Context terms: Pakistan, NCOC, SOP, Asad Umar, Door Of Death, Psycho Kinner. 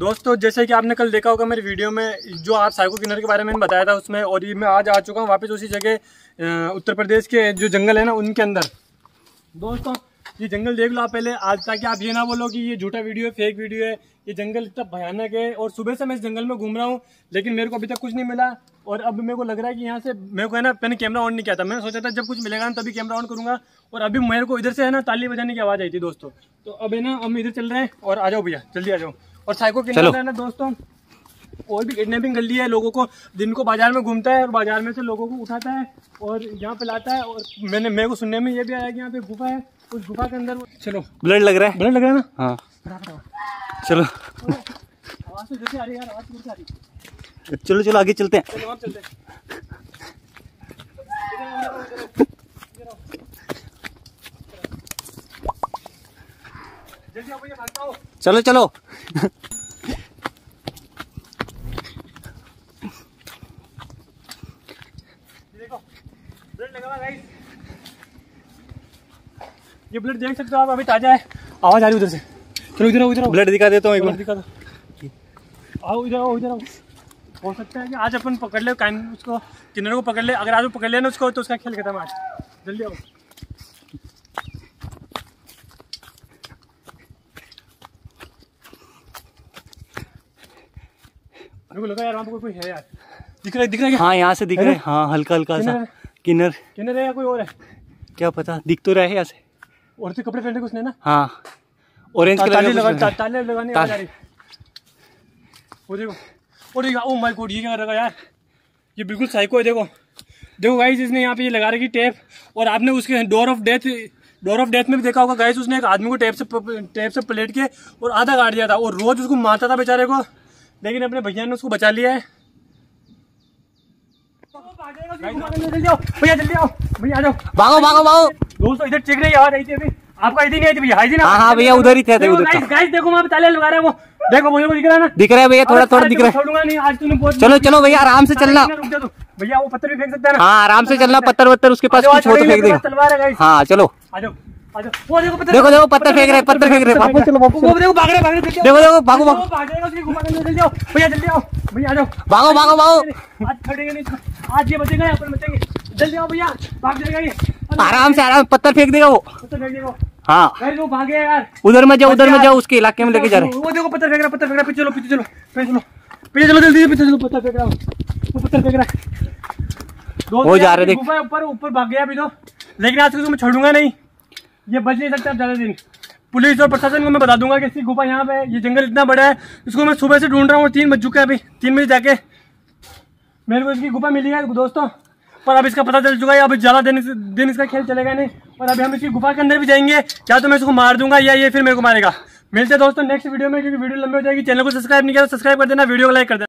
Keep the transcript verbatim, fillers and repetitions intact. दोस्तों, जैसे कि आपने कल देखा होगा मेरे वीडियो में जो आप साइको किनर के बारे में बताया था उसमें, और ये मैं आज आ चुका हूँ वापस उसी जगह उत्तर प्रदेश के जो जंगल है ना उनके अंदर। दोस्तों ये जंगल देख लो आप पहले आज, ताकि आप ये ना बोलो कि ये झूठा वीडियो है, फेक वीडियो है। ये जंगल इतना भयानक है और सुबह से मैं इस जंगल में घूम रहा हूँ लेकिन मेरे को अभी तक कुछ नहीं मिला। और अब मेरे को लग रहा है कि यहाँ से मेरे को है ना, मैंने कैमरा ऑन नहीं किया था, मैंने सोचा था जब कुछ मिलेगा ना तभी कैमरा ऑन करूँगा। और अभी मेरे को इधर से है ना ताली बजाने की आवाज़ आई थी दोस्तों, तो अब है ना हम इधर चल रहे हैं। और आ जाओ भैया, जल्दी आ जाओ। और साइको किनर है ना दोस्तों, और भी किडनैपिंग कर ली है, लोगों को दिन को बाजार में घूमता है और बाजार में से लोगों को उठाता है और यहाँ पे लाता है। और मैंने मेरे को सुनने में ये भी आया कि यहाँ पे गुफा है, उस गुफा के अंदर। चलो ब्लड लग रहा है, ब्लड लग रहा है ना। हाँ चलो आवाज तो जैसे आ रही है यार, आवाज कौन सी आ रही है। चलो चलो आगे चलते हैं, चलो चलते हैं, जल्दी आओ भैया, भागता हो। चलो चलो ये ब्लड देख सकते हो आप, अभी ताजा है। आवाज आ रही उधर से, चलो इधर आओ, इधर आओ, ब्लड दिखा देता हूँ एक बार, दिखा दो। आओ इधर आओ, इधर आओ। हो सकता है कि आज अपन पकड़ ले उसको, किन्नर को पकड़ ले। अगर आज पकड़ ले ना उसको तो उसका खेल खत्म आज। जल्दी आओ, मेरे को लगा यार वहाँ पे कोई कोई है यार, दिख रहा है दिख रहा है। हाँ यहाँ से दिख रहा है, हाँ हल्का हल्का सा। किन्नर किन्नर है या कोई और है, क्या पता, दिख तो रहा है यहाँ से। और तो कपड़े पहने उसने ना, हाँ ऑरेंज कलर, ताले लगाने आ रही। वो देखो, वो देखो, ओ माय गॉड, ये क्या कर रहा है यार, ये बिल्कुल साइको है। देखो देखो गाइस, इसने यहाँ पे ये लगा रखी टेप। और आपने उसके door of death, door of death में भी देखा होगा गाइस, उसने एक आदमी को टेप से टेप से पलट के और आधा काट दिया था और रोज उसको मारता था बेचारे को, लेकिन अपने भैया ने उसको बचा लिया है। भैया जल्दी आओ, भैया आ जाओ, भागो भागो भागो। दोस्तों इधर चेक रही आवाज आई थी अभी, आपका इधर नहीं आई थी भैया, आई थी ना। हाँ भैया उधर ही थे, उधर गाइस गाइस देखो वहाँ पे ताले लगा रहे हैं वो, देखो मुझे दिख रहा है ना, दिख रहा है भैया, थोड़ा थोड़ा दिख रहा है। छोड़ूंगा नहीं आज तूने बहुत। चलो चलो भैया आराम से चलना भैया, वो पत्थर भी फेंक सकता है। हाँ आराम से चलना, पत्थर वत्थर उसके पास छोड़ के फेंक देगा, तलवार है। हाँ चलो आ जाओ आ जाओ। वो देखो पत्थर, देखो देखो पत्थर फेंक रहे, पत्थर फेंक रहे, भागो चलो भागो। वो देखो भाग रहे भाग रहे, देखो देखो भागो भागो, भाग जाएगा उसकी घुमा के अंदर। जल्दी आओ भैया, जल्दी आओ भैया, आ जाओ, भागो भागो भागो। आज खड़ेंगे नहीं, आज ये बचेगा, अपन बचेंगे। जल्दी आओ भैया, भाग जाएगा ये आराम से, आराम, पत्थर फेंक देगा वो, पत्थर फेंक देगा। हाँ अरे वो भागे यार, उधर में जाओ उधर में जाओ, उसके इलाके में लेके जा रहे। वो देखो पत्थर फेंक रहा, पत्थर फेंक रहा, पीछे चलो पीछे चलो पीछे चलो पीछे चलो जल्दी पीछे चलो, पत्थर फेंक रहा वो, पत्थर फेंक रहा। वो जा रहे, देखो ऊपर ऊपर भाग गया अभी तो, लेकिन आज को मैं छोड़ूंगा नहीं, ये बच नहीं सकता ज़्यादा दिन। पुलिस और प्रशासन को मैं बता दूंगा कि इसकी गुफा यहाँ पे है, ये जंगल इतना बड़ा है, इसको मैं सुबह से ढूंढ रहा हूँ और तीन बज चुके हैं। अभी तीन बजे जाके मेरे को इसकी गुफा मिली है दोस्तों, पर अब इसका पता चल चुका है, अब ज़्यादा दिन दिन इसका खेल चलेगा नहीं। और अभी हम इसकी गुफा के अंदर भी जाएंगे, या तो मैं इसको मार दूंगा या ये फिर मेरे को मारेगा। मिलते हैं दोस्तों नेक्स्ट वीडियो में, क्योंकि वीडियो लंबी हो जाएगी। चैनल को सब्सक्राइब नहीं किया तो सब्सक्राइब कर देना, वीडियो को लाइक कर देना।